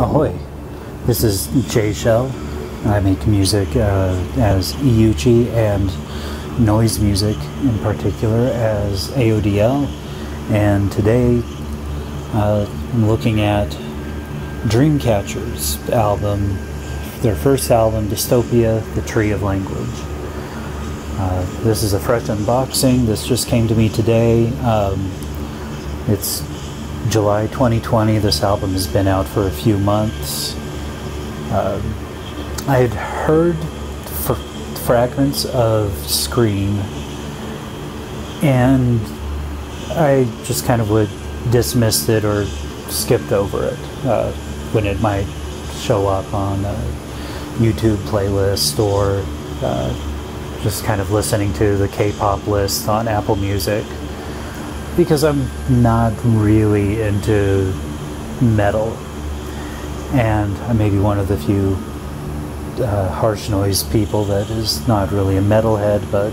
Ahoy! This is J Shell. I make music as Iyuchi and noise music in particular as AODL. And today I'm looking at Dreamcatcher's album, their first album, Dystopia: The Tree of Language. This is a fresh unboxing. This just came to me today. It's July 2020. This album has been out for a few months. I had heard fragments of Scream, and I just kind of would dismissed it or skipped over it when it might show up on a YouTube playlist, or just kind of listening to the K-pop list on Apple Music, because I'm not really into metal, and I may be one of the few harsh noise people that is not really a metalhead, but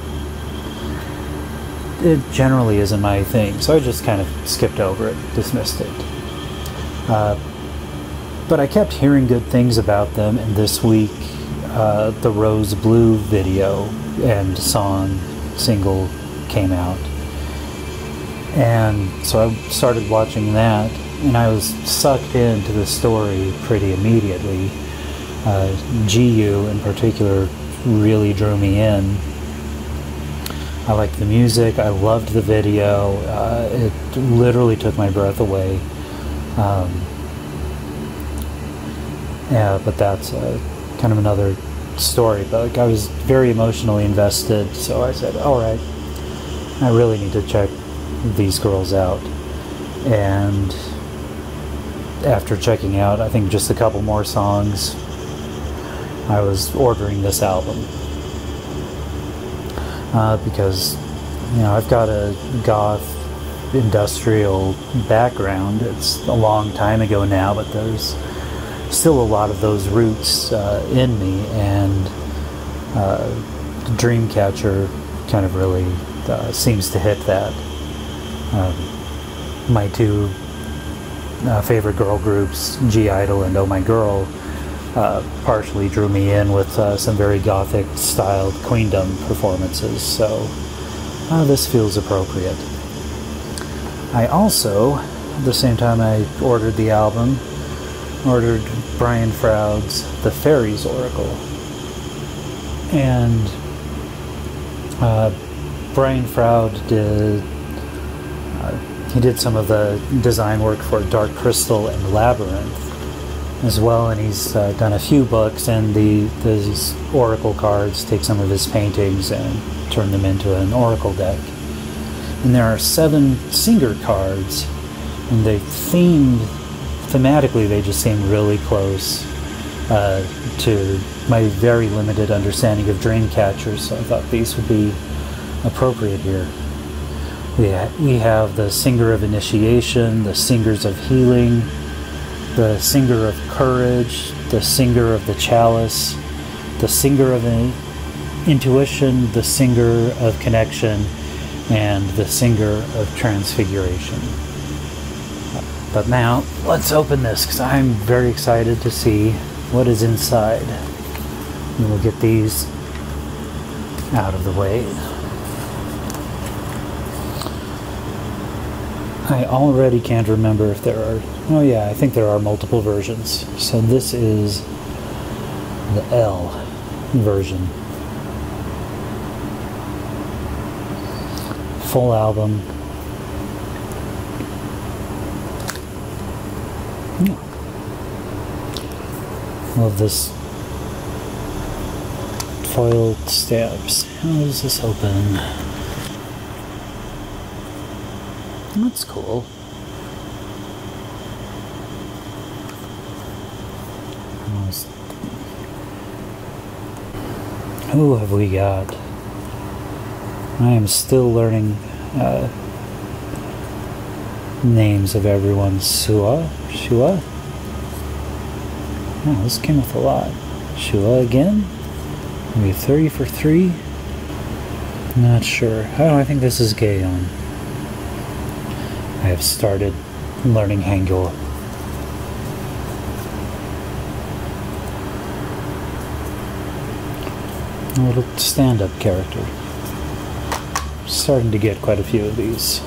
it generally isn't my thing, so I just kind of skipped over it, dismissed it. But I kept hearing good things about them, and this week the R.o.S.E Blue video and song single came out. And so I started watching that, and I was sucked into the story pretty immediately. GU in particular really drew me in. I liked the music, I loved the video, it literally took my breath away. Yeah, but that's kind of another story, but like, I was very emotionally invested, so I said, alright, I really need to check these girls out. And after checking out, I think, just a couple more songs, I was ordering this album because, you know, I've got a goth industrial background. It's a long time ago now, but there's still a lot of those roots in me, and Dreamcatcher kind of really seems to hit that. My two favorite girl groups, G. Idol and Oh My Girl, partially drew me in with some very gothic styled Queendom performances, so this feels appropriate. I also, at the same time I ordered the album, ordered Brian Froud's The Fairy's Oracle. And Brian Froud did he did some of the design work for Dark Crystal and Labyrinth as well, and he's done a few books, and these oracle cards, take some of his paintings and turn them into an oracle deck. And there are 7 Singer cards, and they thematically they just seem really close to my very limited understanding of Dreamcatcher, so I thought these would be appropriate here. Yeah, we have the Singer of Initiation, the Singers of Healing, the Singer of Courage, the Singer of the Chalice, the Singer of Intuition, the Singer of Connection, and the Singer of Transfiguration. But now, let's open this, because I'm very excited to see what is inside. And we'll get these out of the way. I already can't remember if there are... oh yeah, I think there are multiple versions. So this is the L version. Full album. Love this foiled stamps. How does this open? That's cool. Who have we got? I am still learning names of everyone. Shua? Oh, this came with a lot. Shua again? Maybe 30 for 3? Not sure. Oh, I think this is Gayon. I have started learning Hangul. A little stand-up character. Starting to get quite a few of these.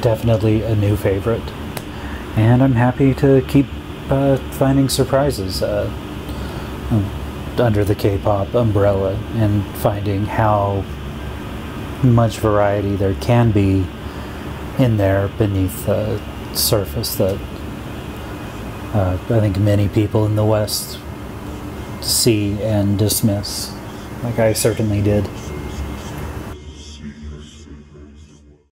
Definitely a new favorite, and I'm happy to keep finding surprises under the K-pop umbrella and finding how much variety there can be in there beneath the surface that I think many people in the West see and dismiss, like I certainly did.